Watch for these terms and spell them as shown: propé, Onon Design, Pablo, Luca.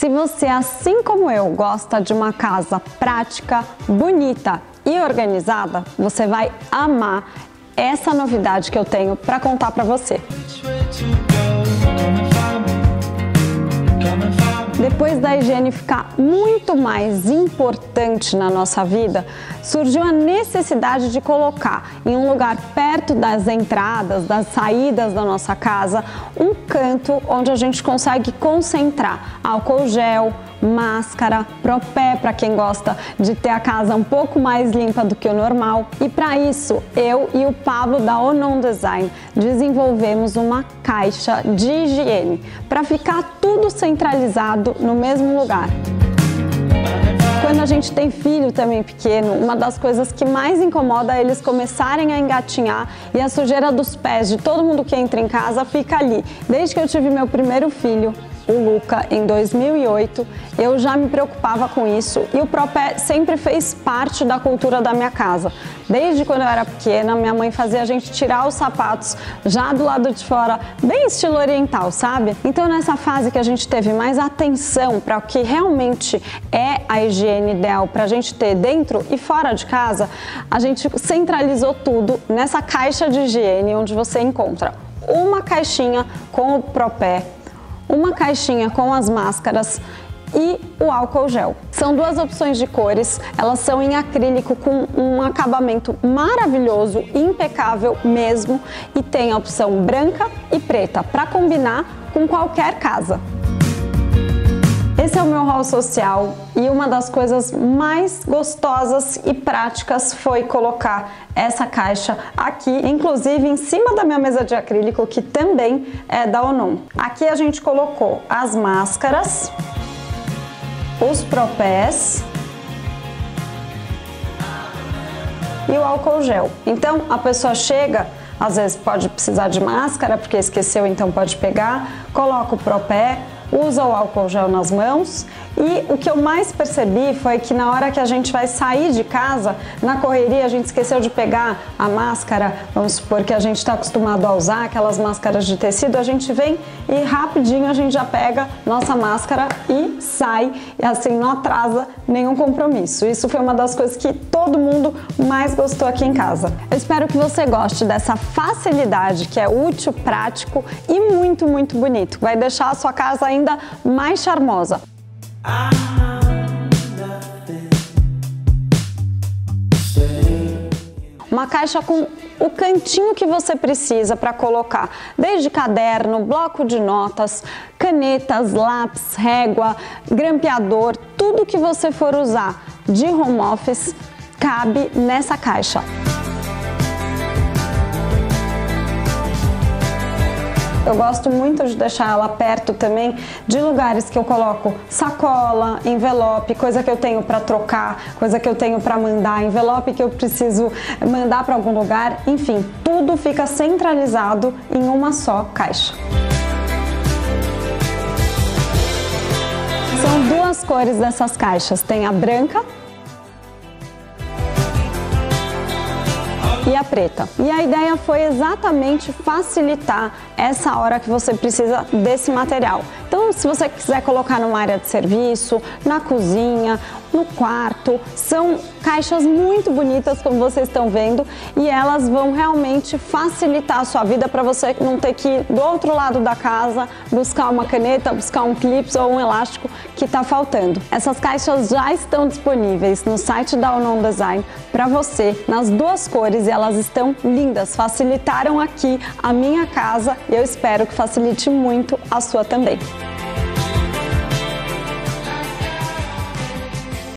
Se você, assim como eu, gosta de uma casa prática, bonita e organizada, você vai amar essa novidade que eu tenho para contar para você. Depois da higiene ficar muito mais importante na nossa vida, surgiu a necessidade de colocar em um lugar perto das entradas, das saídas da nossa casa, um canto onde a gente consegue concentrar álcool gel, máscara, propé para quem gosta de ter a casa um pouco mais limpa do que o normal. E para isso, eu e o Pablo da Onon Design desenvolvemos uma caixa de higiene para ficar tudo centralizado no mesmo lugar. Quando a gente tem filho também pequeno, uma das coisas que mais incomoda é eles começarem a engatinhar e a sujeira dos pés de todo mundo que entra em casa fica ali. Desde que eu tive meu primeiro filho, o Luca, em 2008, eu já me preocupava com isso e o propé sempre fez parte da cultura da minha casa. Desde quando eu era pequena, minha mãe fazia a gente tirar os sapatos já do lado de fora, bem estilo oriental, sabe? Então nessa fase que a gente teve mais atenção para o que realmente é a higiene ideal para a gente ter dentro e fora de casa, a gente centralizou tudo nessa caixa de higiene onde você encontra uma caixinha com o propé, uma caixinha com as máscaras e o álcool gel. São duas opções de cores, elas são em acrílico com um acabamento maravilhoso, impecável mesmo, e tem a opção branca e preta para combinar com qualquer casa. Esse é o meu haul social e uma das coisas mais gostosas e práticas foi colocar essa caixa aqui, inclusive em cima da minha mesa de acrílico, que também é da Onon. Aqui a gente colocou as máscaras, os propés e o álcool gel. Então a pessoa chega, às vezes pode precisar de máscara porque esqueceu, então pode pegar, coloca o propé, usa o álcool gel nas mãos. E o que eu mais percebi foi que na hora que a gente vai sair de casa, na correria a gente esqueceu de pegar a máscara, vamos supor que a gente está acostumado a usar aquelas máscaras de tecido, a gente vem e rapidinho a gente já pega nossa máscara e sai, e assim não atrasa nenhum compromisso. Isso foi uma das coisas que todo mundo mais gostou aqui em casa. Eu espero que você goste dessa facilidade que é útil, prático e muito, muito bonito. Vai deixar a sua casa ainda mais charmosa. Uma caixa com o cantinho que você precisa para colocar, desde caderno, bloco de notas, canetas, lápis, régua, grampeador, tudo que você for usar de home office cabe nessa caixa. Eu gosto muito de deixar ela perto também de lugares que eu coloco sacola, envelope, coisa que eu tenho para trocar, coisa que eu tenho para mandar, envelope que eu preciso mandar para algum lugar, enfim, tudo fica centralizado em uma só caixa. São duas cores dessas caixas, tem a branca e a preta. E a ideia foi exatamente facilitar essa hora que você precisa desse material. Então, se você quiser colocar numa área de serviço, na cozinha, no quarto, são caixas muito bonitas, como vocês estão vendo, e elas vão realmente facilitar a sua vida para você não ter que ir do outro lado da casa buscar uma caneta, buscar um clips ou um elástico que está faltando. Essas caixas já estão disponíveis no site da Onon Design para você, nas duas cores, e elas estão lindas, facilitaram aqui a minha casa e eu espero que facilite muito a sua também.